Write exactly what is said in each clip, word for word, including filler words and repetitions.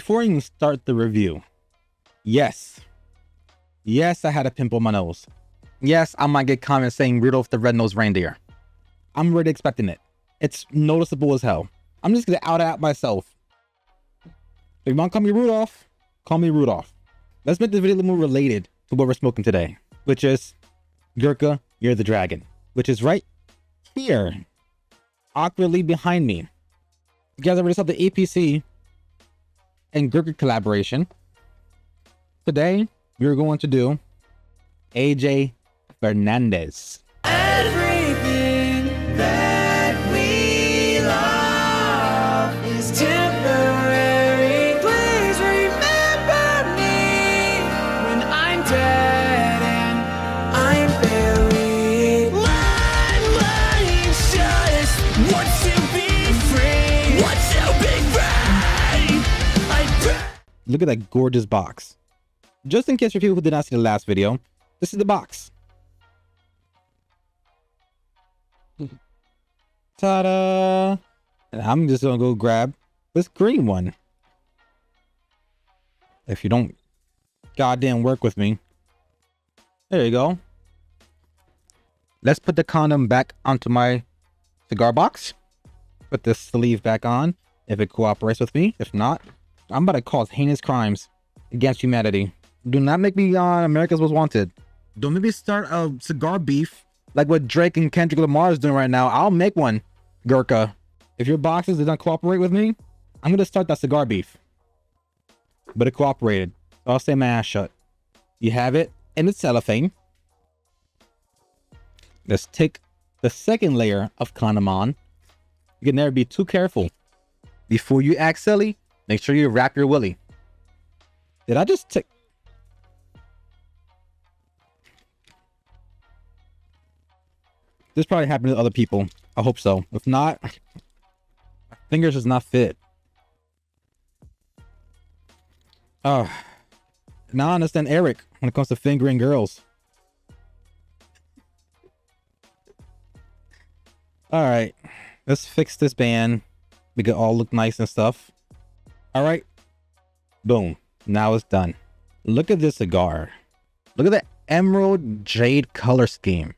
Before I even start the review, yes. Yes, I had a pimple on my nose. Yes, I might get comments saying Rudolph the Red-Nosed Reindeer. I'm really expecting it. It's noticeable as hell. I'm just gonna out at myself. If you want to call me Rudolph, call me Rudolph. Let's make this video a little more related to what we're smoking today, which is Gurkha, You're the Dragon, which is right here, awkwardly behind me. You guys already saw the E P C and Gurkha collaboration. Today, we're going to do A J Fernandez. Everything that we love is temporary. Please remember me when I'm dead and I'm buried. My life's just wants to be free. Wants to be free. I Look at that gorgeous box. Just in case for people who did not see the last video, this is the box. Ta-da! And I'm just gonna go grab this green one. If you don't goddamn work with me. There you go. Let's put the condom back onto my cigar box. Put this sleeve back on, if it cooperates with me. If not, I'm about to cause heinous crimes against humanity. Do not make me on America's Most Wanted. Don't make me start a cigar beef like what Drake and Kendrick Lamar is doing right now. I'll make one, Gurkha. If your boxes did not cooperate with me, I'm going to start that cigar beef. But it cooperated. So I'll stay my ass shut. You have it in the cellophane. Let's take the second layer of condom on. You can never be too careful. Before you act silly, make sure you wrap your willy. Did I just take... This probably happened to other people. I hope so. If not, my fingers does not fit. Oh, now I understand Eric when it comes to fingering girls. All right, let's fix this band. Make it all look nice and stuff. All right, boom. Now it's done. Look at this cigar. Look at the emerald jade color scheme.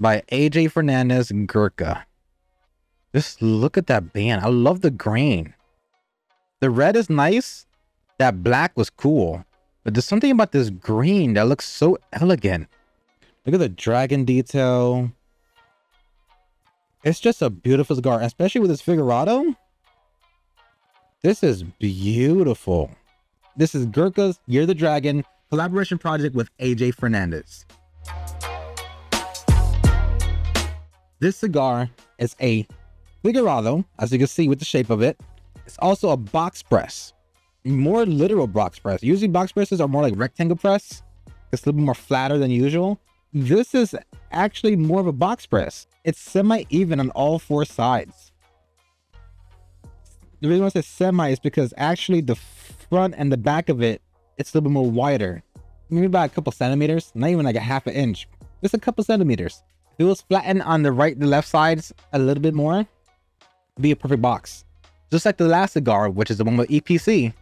By A J Fernandez Gurkha. Just look at that band. I love the green. The red is nice. That black was cool. But there's something about this green that looks so elegant. Look at the dragon detail. It's just a beautiful cigar, especially with this figurado. This is beautiful. This is Gurkha's You're the Dragon collaboration project with A J Fernandez. This cigar is a figurado, as you can see with the shape of it. It's also a box press, more literal box press. Usually box presses are more like rectangle press. It's a little bit more flatter than usual. This is actually more of a box press. It's semi-even on all four sides. The reason why I say semi is because actually the front and the back of it, it's a little bit more wider. Maybe about a couple centimeters, not even like a half an inch. Just a couple centimeters. If it was flattened on the right and left sides a little bit more, it'd be a perfect box. Just like the last cigar, which is the one with E P C,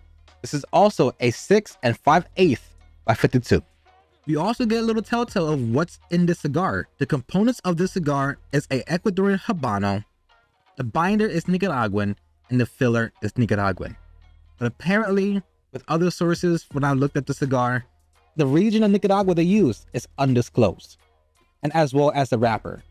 this is also a six and five eighths by fifty-two. You also get a little telltale of what's in this cigar. The components of this cigar is a Ecuadorian Habano, the binder is Nicaraguan, and the filler is Nicaraguan. But apparently, with other sources, when I looked at the cigar, the region of Nicaragua they use is undisclosed. And as well as the wrapper.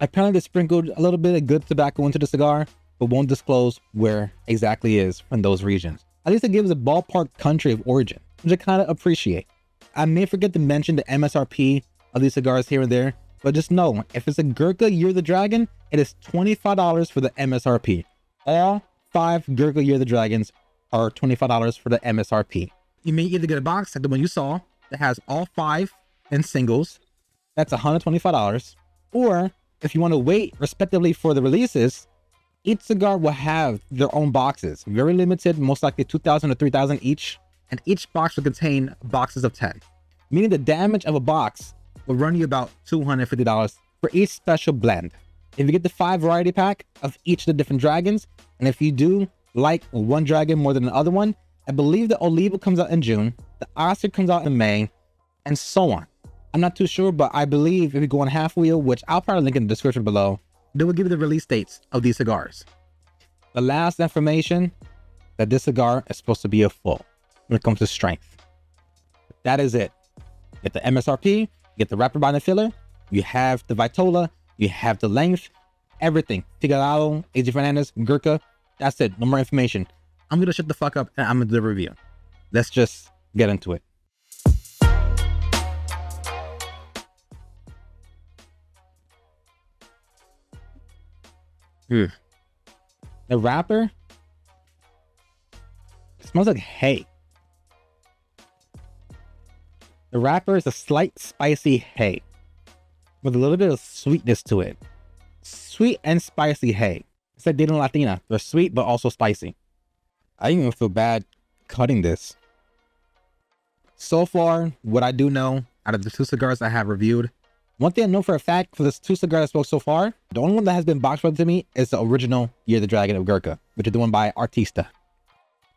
Apparently they sprinkled a little bit of good tobacco into the cigar, but won't disclose where exactly is from those regions. At least it gives a ballpark country of origin, which I kind of appreciate. I may forget to mention the M S R P of these cigars here and there, but just know, if it's a Gurkha You're the Dragon, it is twenty-five dollars for the M S R P. All five Gurkha You're the Dragons are twenty-five dollars for the M S R P. You may either get a box like the one you saw that has all five in singles, that's one hundred twenty-five dollars, or if you want to wait respectively for the releases, each cigar will have their own boxes, very limited, most likely two thousand to three thousand each, and each box will contain boxes of ten, meaning the damage of a box will run you about two hundred fifty dollars for each special blend. If you get the five variety pack of each of the different dragons, and if you do like one dragon more than the other one. I believe the Olivo comes out in June, the Oscar comes out in May, and so on. I'm not too sure, but I believe if you go on Half Wheel, which I'll probably link in the description below, they will give you the release dates of these cigars. The last information that this cigar is supposed to be a full when it comes to strength. That is it. You get the M S R P, you get the wrapper binder filler, you have the Vitola, you have the length, everything. Figurado, A J Fernandez, Gurkha, that's it. No more information. I'm going to shut the fuck up and I'm going to do the review. Let's just get into it. Mm. The wrapper smells like hay. The wrapper is a slight spicy hay with a little bit of sweetness to it. Sweet and spicy hay. It's like Dina Latina. They're sweet but also spicy. I even feel bad cutting this. So far, what I do know out of the two cigars I have reviewed, one thing I know for a fact for this two cigars I spoke so far, the only one that has been box brought to me is the original Year of the Dragon of Gurkha, which is the one by Artista.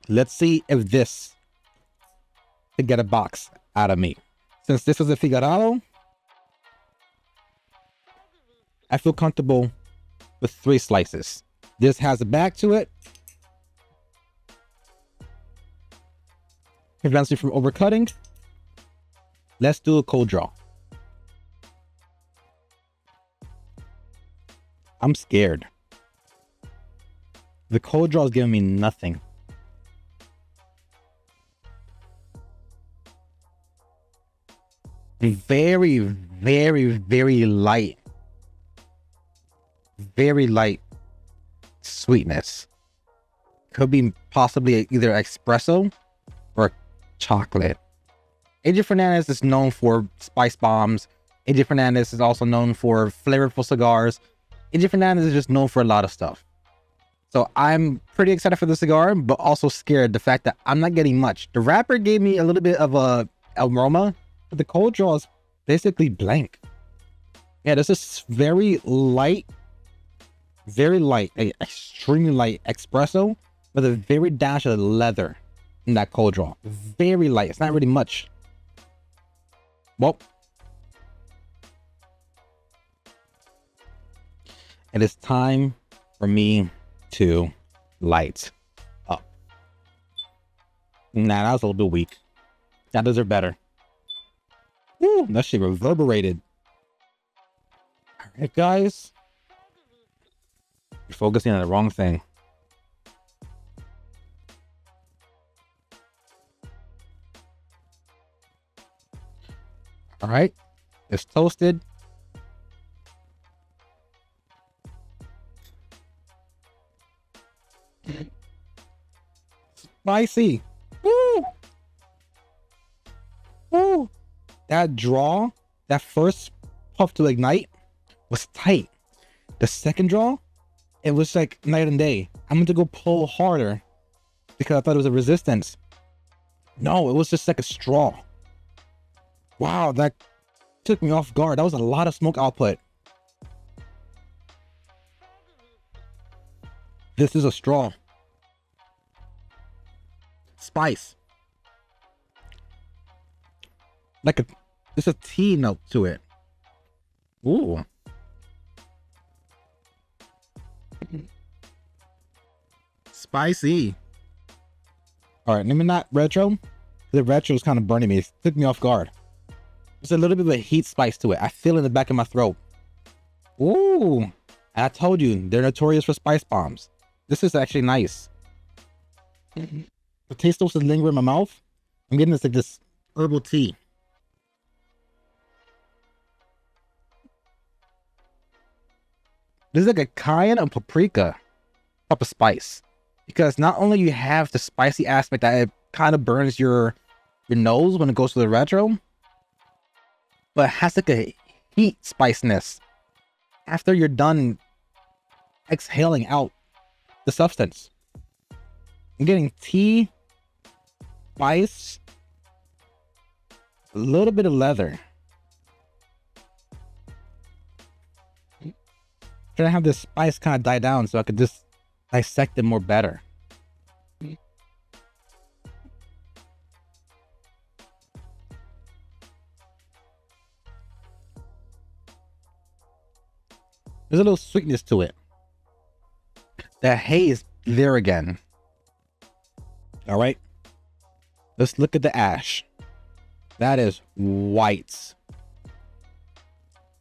Let's see if this can get a box out of me. Since this was a Figurado, I feel comfortable with three slices. This has a back to it. Prevents me from overcutting. Let's do a cold draw. I'm scared. The cold draw is giving me nothing. Very, very, very light. Very light sweetness. Could be possibly either espresso or chocolate. A J Fernandez is known for spice bombs. A J Fernandez is also known for flavorful cigars. A J Fernandez is just known for a lot of stuff. So I'm pretty excited for the cigar, but also scared the fact that I'm not getting much. The wrapper gave me a little bit of a aroma, but the cold draw is basically blank. Yeah, this is very light, very light, a extremely light espresso with a very dash of leather in that cold draw. Very light. It's not really much. Well, it is time for me to light up. Nah, that was a little bit weak. That deserved better. Woo, that shit reverberated. All right, guys. You're focusing on the wrong thing. All right, it's toasted. Spicy. Woo! Woo! That draw, that first puff to ignite was tight. The second draw, it was like night and day. I'm going to go pull harder because I thought it was a resistance. No, it was just like a straw. Wow, that took me off guard. That was a lot of smoke output. This is a straw. Spice. Like a, it's a tea note to it. Ooh. Spicy. All right, let me not retro. The retro is kind of burning me. It took me off guard. There's a little bit of a heat spice to it. I feel it in the back of my throat. Ooh. I told you, they're notorious for spice bombs. This is actually nice. The taste also lingering in my mouth. I'm getting this like this herbal tea. This is like a cayenne and paprika type of spice. Because not only you have the spicy aspect that it kind of burns your, your nose when it goes to the retro, but it has like a heat spiciness after you're done exhaling out the substance. I'm getting tea, spice, a little bit of leather. I'm trying to have this spice kind of die down so I could just dissect it more better. There's a little sweetness to it. That hay is there again. All right. Let's look at the ash. That is white.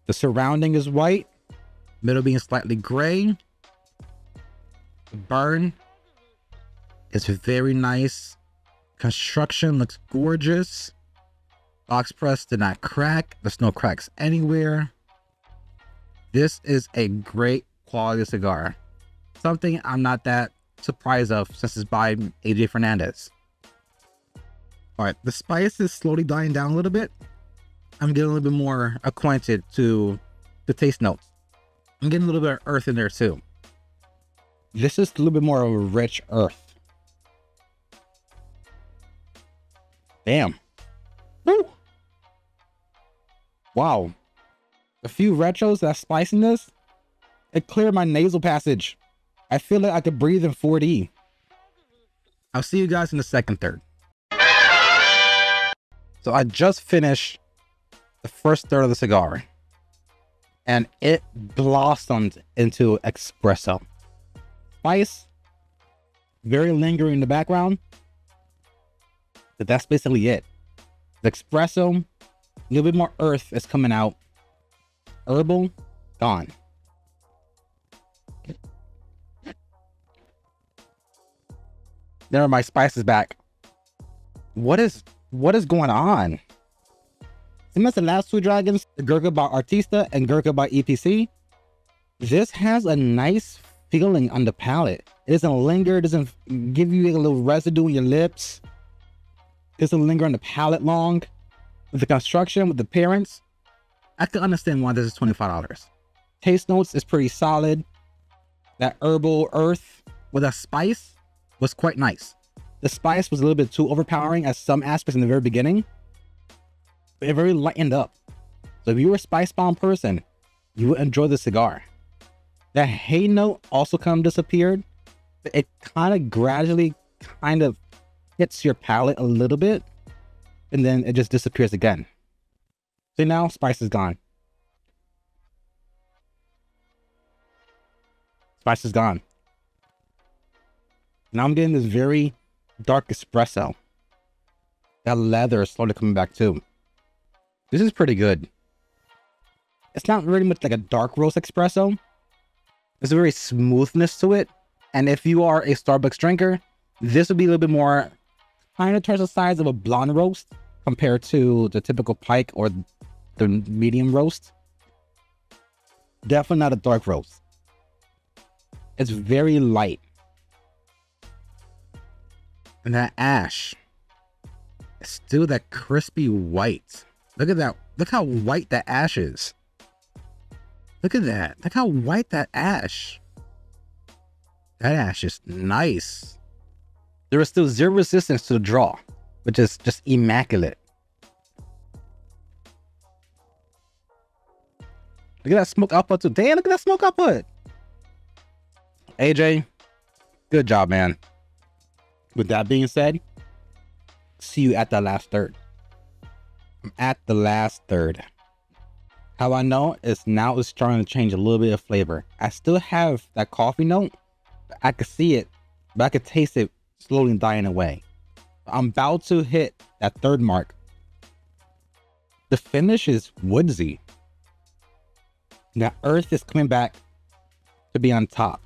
The surrounding is white. Middle being slightly gray. The burn is very nice. Construction looks gorgeous. Box press did not crack. There's no cracks anywhere. This is a great quality cigar. Something I'm not that surprised of since it's by A J Fernandez. All right, the spice is slowly dying down a little bit. I'm getting a little bit more acquainted to the taste notes. I'm getting a little bit of earth in there too. This is a little bit more of a rich earth. Damn. Woo. Wow. A few retros, that spiciness, it cleared my nasal passage. I feel like I could breathe in four D. I'll see you guys in the second third. So I just finished the first third of the cigar and it blossomed into espresso. Spice, very lingering in the background, but that's basically it. The espresso, a little bit more earth is coming out. Herbal, gone. There are my spices back. What is, what is going on? And that's the last two dragons, the Gurkha by Artista and Gurkha by E P C. This has a nice feeling on the palate. It doesn't linger, it doesn't give you a little residue on your lips. It doesn't linger on the palate long. With the construction, with the parents, I can understand why this is twenty-five dollars. Taste notes is pretty solid. That herbal earth with a spice was quite nice. The spice was a little bit too overpowering at some aspects in the very beginning. It very lightened up. So if you were a spice-bound person, you would enjoy the cigar. The hay note also kind of disappeared. But it kind of gradually kind of hits your palate a little bit. And then it just disappears again. So now spice is gone. Spice is gone. Now I'm getting this very dark espresso. That leather is slowly coming back too. This is pretty good. It's not really much like a dark roast espresso. There's a very smoothness to it. And if you are a Starbucks drinker, this would be a little bit more kind of towards the size of a blonde roast compared to the typical Pike or the medium roast. Definitely not a dark roast. It's very light. And that ash, it's still that crispy white. Look at that. Look how white that ash is. Look at that. Look how white that ash. That ash is nice. There is still zero resistance to the draw, which is just immaculate. Look at that smoke output too. Damn, look at that smoke output. A J, good job, man. With that being said, see you at that last third. I'm at the last third. How I know is now it's starting to change a little bit of flavor. I still have that coffee note. But I could see it, but I could taste it slowly dying away. I'm about to hit that third mark. The finish is woodsy. Now earth is coming back to be on top.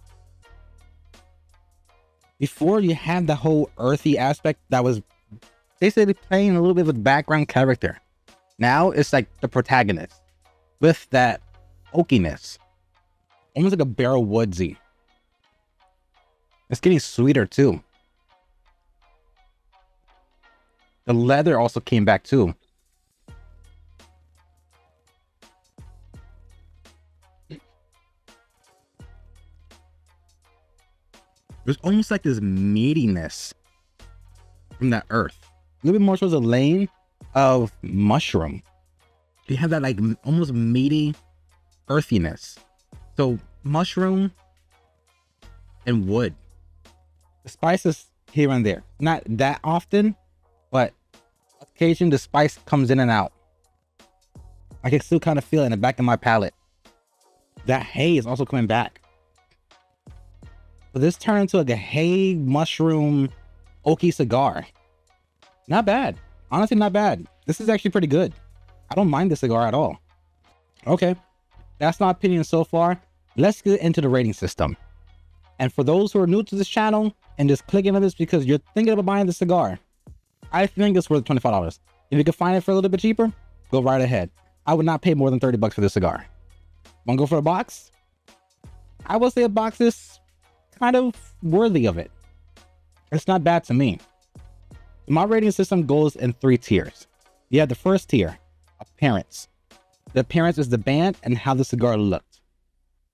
Before you had the whole earthy aspect that was basically playing a little bit of a background character. Now it's like the protagonist with that oakiness. Almost like a barrel woodsy. It's getting sweeter too. The leather also came back too. There's almost like this meatiness from that earth. A little bit more towards a lane of mushroom. You have that like almost meaty earthiness. So mushroom and wood. The spices here and there. Not that often, but occasionally the spice comes in and out. I can still kind of feel it in the back of my palate. that hay is also coming back. So this turned into like a hay mushroom oaky cigar. Not bad. Honestly, not bad. This is actually pretty good. I don't mind this cigar at all. Okay, that's my opinion so far. Let's get into the rating system. And for those who are new to this channel and just clicking on this because you're thinking about buying the cigar, I think it's worth twenty-five dollars. If you can find it for a little bit cheaper, go right ahead. I would not pay more than thirty bucks for this cigar. Wanna go for a box? I would say a box is kind of worthy of it. It's not bad to me. My rating system goes in three tiers. You have the first tier, appearance. The appearance is the band and how the cigar looked.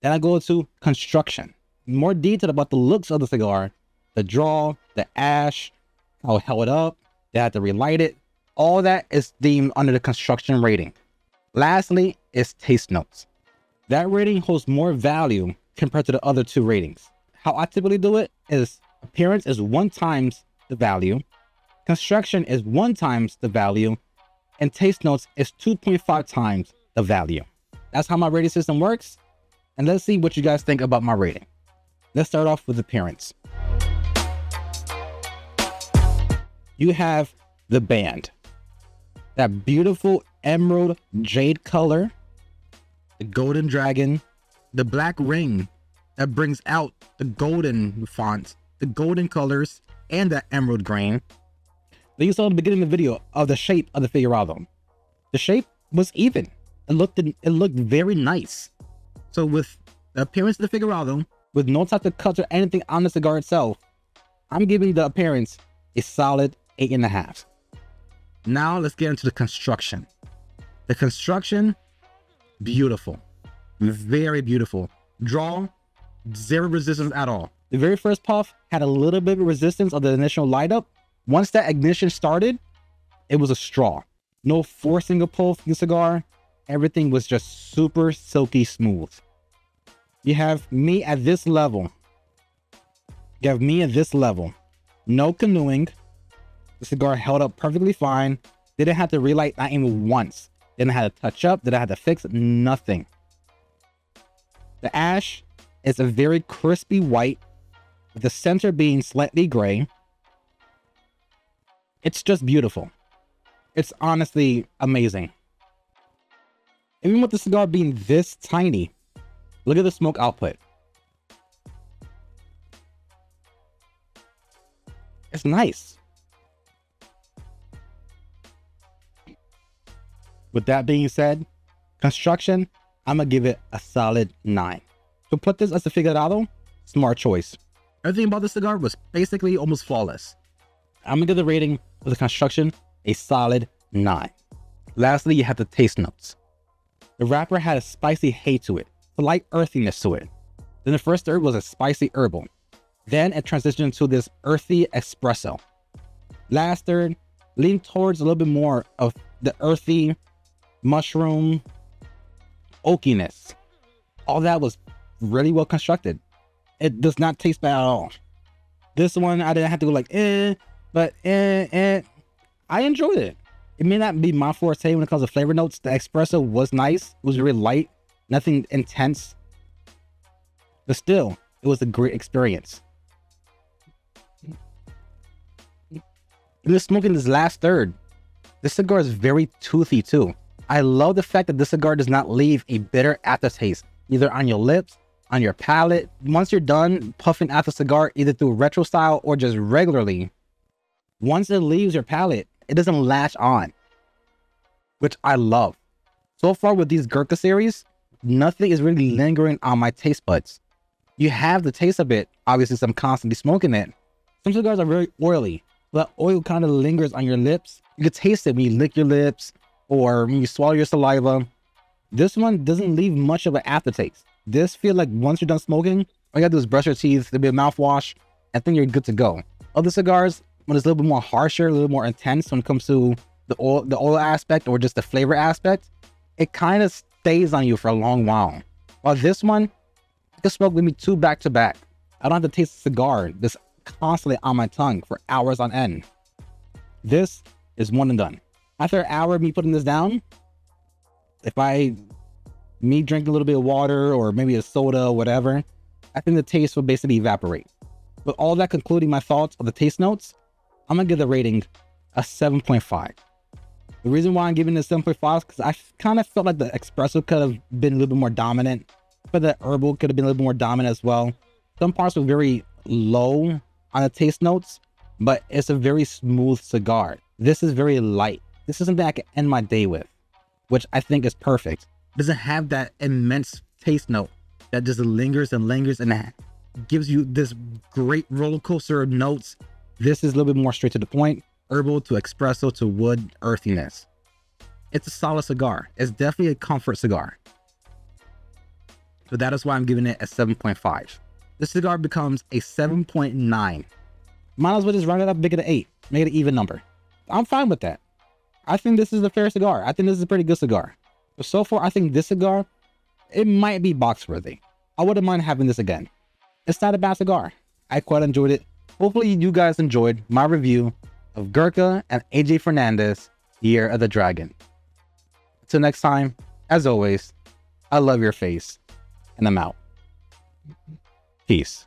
Then I go to construction. More detail about the looks of the cigar, the draw, the ash, how it held up, they had to relight it. All that is deemed under the construction rating. Lastly is taste notes. That rating holds more value compared to the other two ratings. How I typically do it is appearance is one times the value, construction is one times the value, and taste notes is two point five times the value. That's how my rating system works. And let's see what you guys think about my rating. Let's start off with appearance. You have the band. That beautiful emerald jade color, the golden dragon, the black ring that brings out the golden font, the golden colors, and the emerald grain. That you saw at the beginning of the video of the shape of the figurado. The shape was even. It looked, it looked very nice. So with the appearance of the figurado, with no type of cut or anything on the cigar itself, I'm giving the appearance a solid eight and a half. Now let's get into the construction. The construction, beautiful, very beautiful. Draw, zero resistance at all. The very first puff had a little bit of resistance of the initial light up. Once that ignition started, it was a straw. No forcing a pull from the cigar. Everything was just super silky smooth. You have me at this level. You have me at this level. No canoeing. The cigar held up perfectly fine. They didn't have to relight not even once. They didn't have to touch up. They didn't have to fix nothing. The ash is a very crispy white, with the center being slightly gray. It's just beautiful. It's honestly amazing. Even with the cigar being this tiny, look at the smoke output. It's nice. With that being said, construction, I'm gonna give it a solid nine. To put this as a figurado, smart choice. Everything about this cigar was basically almost flawless. I'm gonna give the rating of the construction a solid nine. Lastly, you have the taste notes. The wrapper had a spicy hay to it, a light earthiness to it. Then the first third was a spicy herbal. Then it transitioned to this earthy espresso. Last third leaned towards a little bit more of the earthy mushroom oakiness. All that was really well constructed. It does not taste bad at all. This one, I didn't have to go like, eh, but eh, eh. I enjoyed it. It may not be my forte when it comes to flavor notes. The espresso was nice. It was really light, nothing intense. But still, it was a great experience. Just smoking this last third. This cigar is very toothy too. I love the fact that this cigar does not leave a bitter aftertaste, either on your lips, on your palate. Once you're done puffing out the cigar, either through retro style or just regularly, once it leaves your palate, it doesn't lash on, which I love. So far with these Gurkha series, nothing is really lingering on my taste buds. You have the taste of it, obviously, since I'm constantly smoking it. Some cigars are very oily. That oil kind of lingers on your lips. You can taste it when you lick your lips or when you swallow your saliva. This one doesn't leave much of an aftertaste. This feels like once you're done smoking, all you gotta do is brush your teeth, there'll be a mouthwash, and then you're good to go. Other cigars, when it's a little bit more harsher, a little more intense when it comes to the oil, the oil aspect or just the flavor aspect, it kind of stays on you for a long while. While this one, I can smoke with me two back to back. I don't have to taste the cigar this constantly on my tongue for hours on end. This is one and done. After an hour of me putting this down, if I me drinking a little bit of water or maybe a soda or whatever, I think the taste will basically evaporate. With all that concluding my thoughts of the taste notes, I'm gonna give the rating a seven point five. The reason why I'm giving it a seven point five is because I kind of felt like the espresso could have been a little bit more dominant, but the herbal could have been a little bit more dominant as well. Some parts were very low on the taste notes, but it's a very smooth cigar. This is very light. This is something I can end my day with, which I think is perfect. It doesn't have that immense taste note that just lingers and lingers and gives you this great roller coaster of notes. This is a little bit more straight to the point. Herbal to espresso to wood earthiness. It's a solid cigar. It's definitely a comfort cigar. So that is why I'm giving it a seven point five. This cigar becomes a seven point nine. Might as well just round it up, make it an eight. Make it an even number. I'm fine with that. I think this is a fair cigar. I think this is a pretty good cigar. But so far, I think this cigar, it might be box worthy. I wouldn't mind having this again. It's not a bad cigar. I quite enjoyed it. Hopefully you guys enjoyed my review of Gurkha and A J Fernandez, Year of the Dragon. Until next time, as always, I love your face, and I'm out. Peace.